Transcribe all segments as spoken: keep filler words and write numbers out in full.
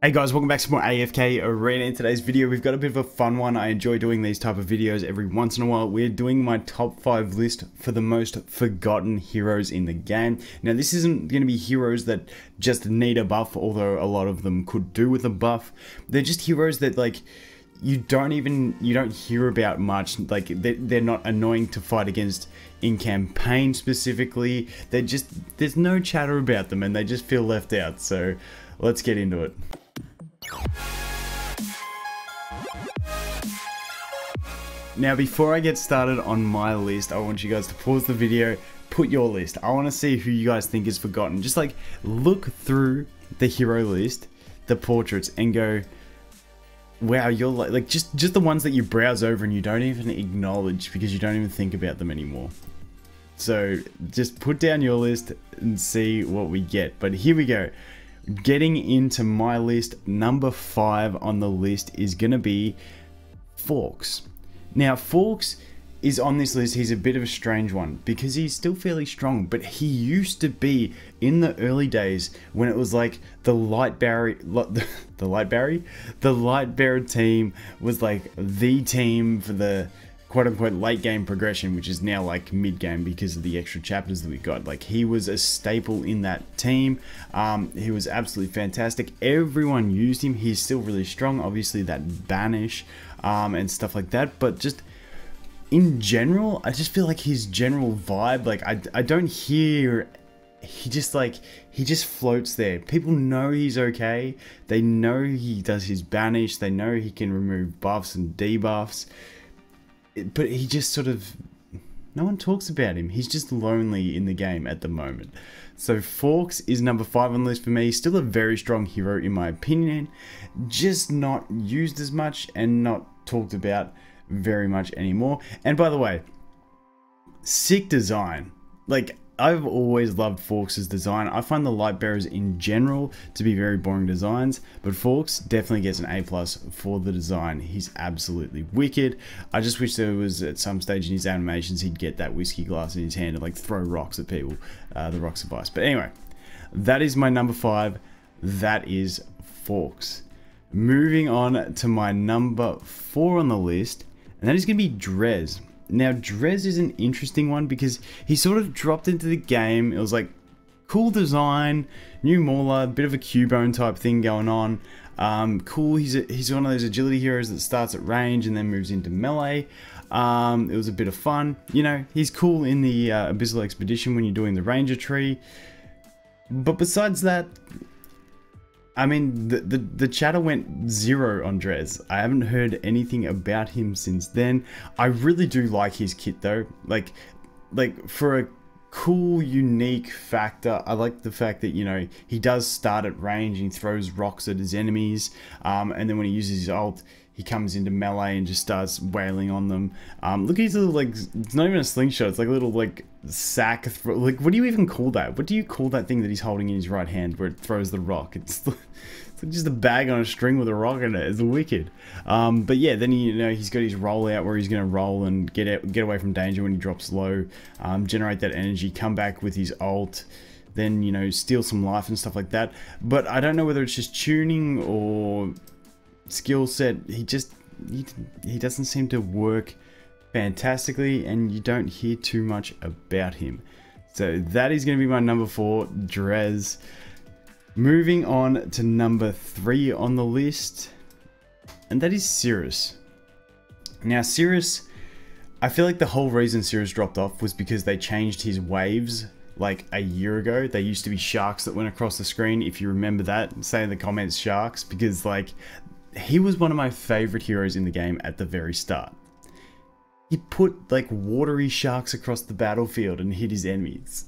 Hey guys, welcome back to more A F K Arena. In today's video, we've got a bit of a fun one. I enjoy doing these type of videos every once in a while. We're doing my top five list for the most forgotten heroes in the game. Now, this isn't going to be heroes that just need a buff, although a lot of them could do with a buff. They're just heroes that, like, you don't even, you don't hear about much. Like, they're not annoying to fight against in campaign specifically. They're just, there's no chatter about them and they just feel left out. So let's get into it. Now, before I get started on my list, I want you guys to pause the video, put your list. I want to see who you guys think is forgotten. Just like look through the hero list, the portraits, and go, wow, you're like, like just just the ones that you browse over and you don't even acknowledge because you don't even think about them anymore. So just put down your list and see what we get. But here we go. Getting into my list, number five on the list is going to be Fawkes. Now, Fawkes is on this list. He's a bit of a strange one because he's still fairly strong, but he used to be in the early days when it was like the light barrier, the light barrier, the light bearer team was like the team for the quote unquote late game progression, which is now like mid game because of the extra chapters that we got. Like, he was a staple in that team. Um, he was absolutely fantastic. Everyone used him. He's still really strong. Obviously that banish um, and stuff like that, but just in general, I just feel like his general vibe, like I, I don't hear, he just like, he just floats there. People know he's okay. They know he does his banish. They know he can remove buffs and debuffs, but he just sort of, no one talks about him. He's just lonely in the game at the moment. So Fawkes is number five on the list for me. Still a very strong hero in my opinion, just not used as much and not talked about very much anymore. And by the way, sick design. Like, I've always loved Fawkes' design. I find the light bearers in general to be very boring designs, but Fawkes definitely gets an A plus for the design. He's absolutely wicked. I just wish there was at some stage in his animations he'd get that whiskey glass in his hand and like throw rocks at people, uh, the rocks of ice. But anyway, that is my number five. That is Fawkes. Moving on to my number four on the list, and that is going to be Drez. Now, Drez is an interesting one because he sort of dropped into the game. It was like, cool design, new mauler, bit of a Cubone type thing going on. Um, cool, he's, a, he's one of those agility heroes that starts at range and then moves into melee. Um, it was a bit of fun. You know, he's cool in the uh, Abyssal Expedition when you're doing the Ranger tree. But besides that, I mean, the, the, the chatter went zero on Drez. I haven't heard anything about him since then. I really do like his kit though. Like, like for a cool, unique factor, I like the fact that, you know, he does start at range and he throws rocks at his enemies. Um, and then when he uses his ult, he comes into melee and just starts wailing on them. Um, look at his little, like, it's not even a slingshot. It's like a little, like, sack. Like, what do you even call that? What do you call that thing that he's holding in his right hand where it throws the rock? It's, it's just a bag on a string with a rock in it. It's wicked. Um, but yeah, then, you know, he's got his roll out where he's going to roll and get out, get away from danger when he drops low. Um, generate that energy. Come back with his ult. Then, you know, steal some life and stuff like that. But I don't know whether it's just tuning or skill set, he just he, he doesn't seem to work fantastically and you don't hear too much about him. So that is going to be my number four, Drez. Moving on to number three on the list, and that is Sirus. Now, Sirus, I feel like the whole reason Sirus dropped off was because they changed his waves like a year ago. They used to be sharks that went across the screen. If you remember that, say in the comments sharks, because like, he was one of my favorite heroes in the game at the very start. He put like watery sharks across the battlefield and hit his enemies.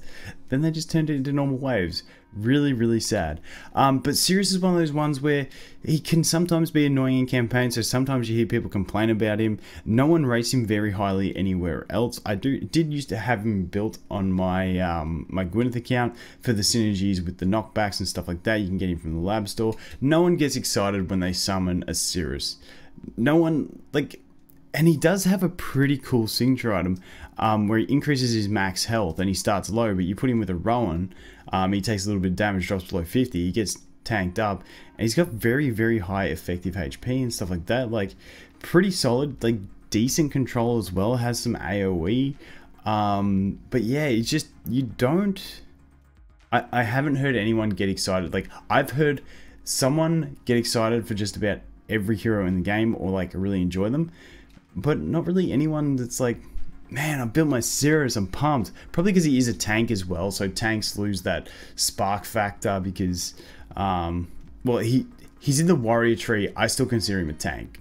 Then they just turned it into normal waves. Really, really sad. Um, but Sirus is one of those ones where he can sometimes be annoying in campaigns. So sometimes you hear people complain about him. No one rates him very highly anywhere else. I do did used to have him built on my um, my Gwyneth account for the synergies with the knockbacks and stuff like that. You can get him from the lab store. No one gets excited when they summon a Sirus. No one like. And he does have a pretty cool signature item um, where he increases his max health and he starts low, but you put him with a Rowan, um, he takes a little bit of damage, drops below fifty, he gets tanked up, and he's got very, very high effective H P and stuff like that. Like, pretty solid, like decent control as well, has some A O E. Um, but yeah, it's just, you don't, I, I haven't heard anyone get excited. Like, I've heard someone get excited for just about every hero in the game, or like really enjoy them, but not really anyone that's like, man, I built my Sirus, I'm pumped. Probably because he is a tank as well, so tanks lose that spark factor because, um, well, he he's in the warrior tree. I still consider him a tank.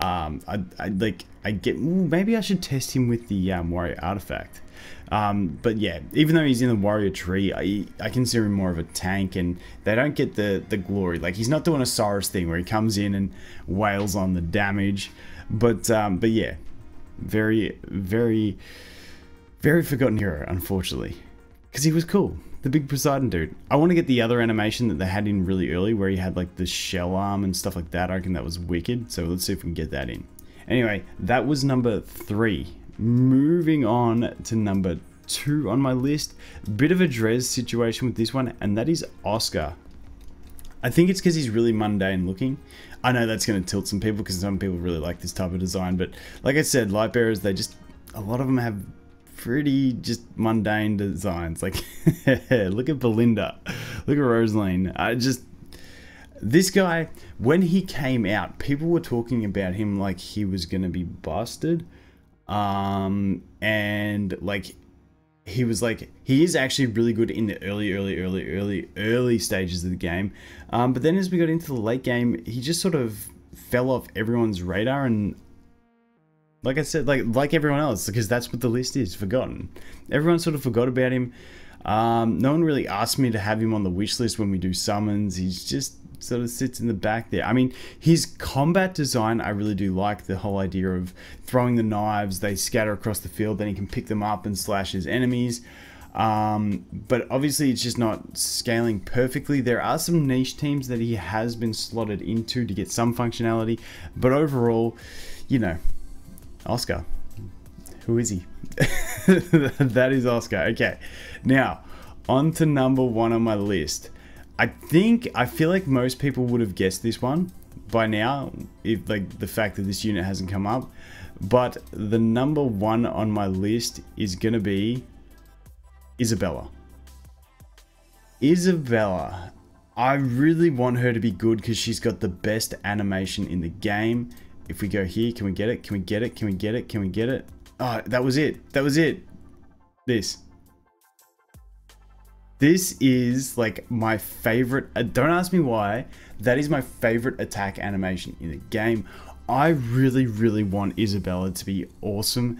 Um, I, I like, I get, ooh, maybe I should test him with the um, warrior artifact. Um, but yeah, even though he's in the warrior tree, I, I consider him more of a tank, and they don't get the, the glory. Like, he's not doing a Sirus thing where he comes in and wails on the damage. But, um, but yeah, very, very, very forgotten hero, unfortunately, because he was cool. The big Poseidon dude. I want to get the other animation that they had in really early where he had like the shell arm and stuff like that. I reckon that was wicked. So let's see if we can get that in. Anyway, that was number three. Moving on to number two on my list. Bit of a Drez situation with this one, and that is Oscar. I think it's because he's really mundane looking. I know that's going to tilt some people because some people really like this type of design. But like I said, light bearers, they just, a lot of them have pretty just mundane designs. Like, look at Belinda, look at Rosaline. I just, this guy, when he came out, people were talking about him like he was gonna be busted, um and like he was like he is actually really good in the early early early early early stages of the game, um but then as we got into the late game, he just sort of fell off everyone's radar. And like I said, like like everyone else, because that's what the list is, forgotten. Everyone sort of forgot about him. Um, no one really asked me to have him on the wish list when we do summons. He just sort of sits in the back there. I mean, his combat design, I really do like the whole idea of throwing the knives. They scatter across the field, then he can pick them up and slash his enemies. Um, but obviously it's just not scaling perfectly. There are some niche teams that he has been slotted into to get some functionality. But overall, you know, Oscar. Who is he? That is Oscar. Okay, now on to number one on my list. I think, I feel like most people would have guessed this one by now, if like the fact that this unit hasn't come up. But the number one on my list is gonna be Isabella. Isabella. I really want her to be good because she's got the best animation in the game. If we go here, can we get it? Can we get it? Can we get it? Can we get it? Oh, that was it. That was it. This. This is like my favorite. Uh, don't ask me why. That is my favorite attack animation in the game. I really, really want Isabella to be awesome.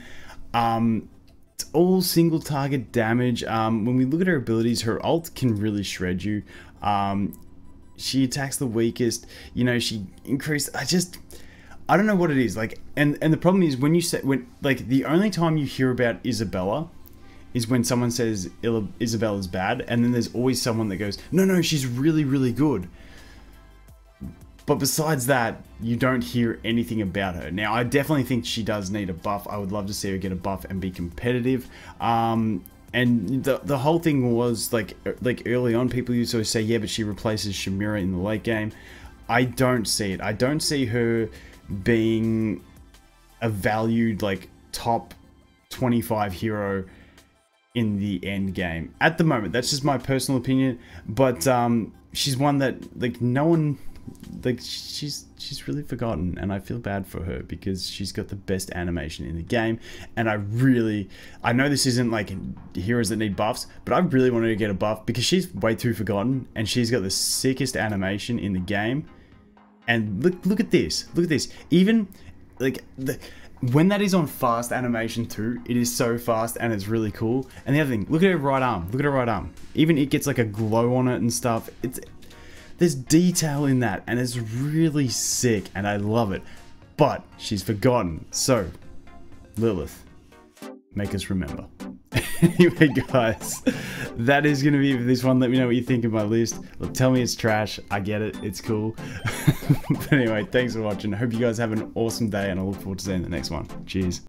Um, it's all single target damage. Um, when we look at her abilities, her ult can really shred you. Um, she attacks the weakest. You know, she increased. I just... I don't know what it is, like, and and the problem is when you say, when like the only time you hear about Isabella is when someone says Isabella's bad, and then there's always someone that goes, no no, she's really really good. But besides that, you don't hear anything about her. Now I definitely think she does need a buff. I would love to see her get a buff and be competitive. Um, and the the whole thing was like like early on, people used to always say, yeah, but she replaces Shemira in the late game. I don't see it. I don't see her being a valued like top twenty-five hero in the end game at the moment. That's just my personal opinion, but um she's one that like no one like she's she's really forgotten, and I feel bad for her because she's got the best animation in the game. And I really, I know this isn't like heroes that need buffs, but I really wanted to get a buff because she's way too forgotten, and she's got the sickest animation in the game. And look, look at this, look at this. Even like the, when that is on fast animation too, it is so fast and it's really cool. And the other thing, look at her right arm, look at her right arm. Even it gets like a glow on it and stuff. It's, there's detail in that and it's really sick and I love it, but she's forgotten. So Lilith, make us remember. Anyway guys, that is going to be this one. Let me know what you think of my list. Look, tell me it's trash. I get it. It's cool. But anyway, thanks for watching. I hope you guys have an awesome day, and I look forward to seeing the next one. Cheers.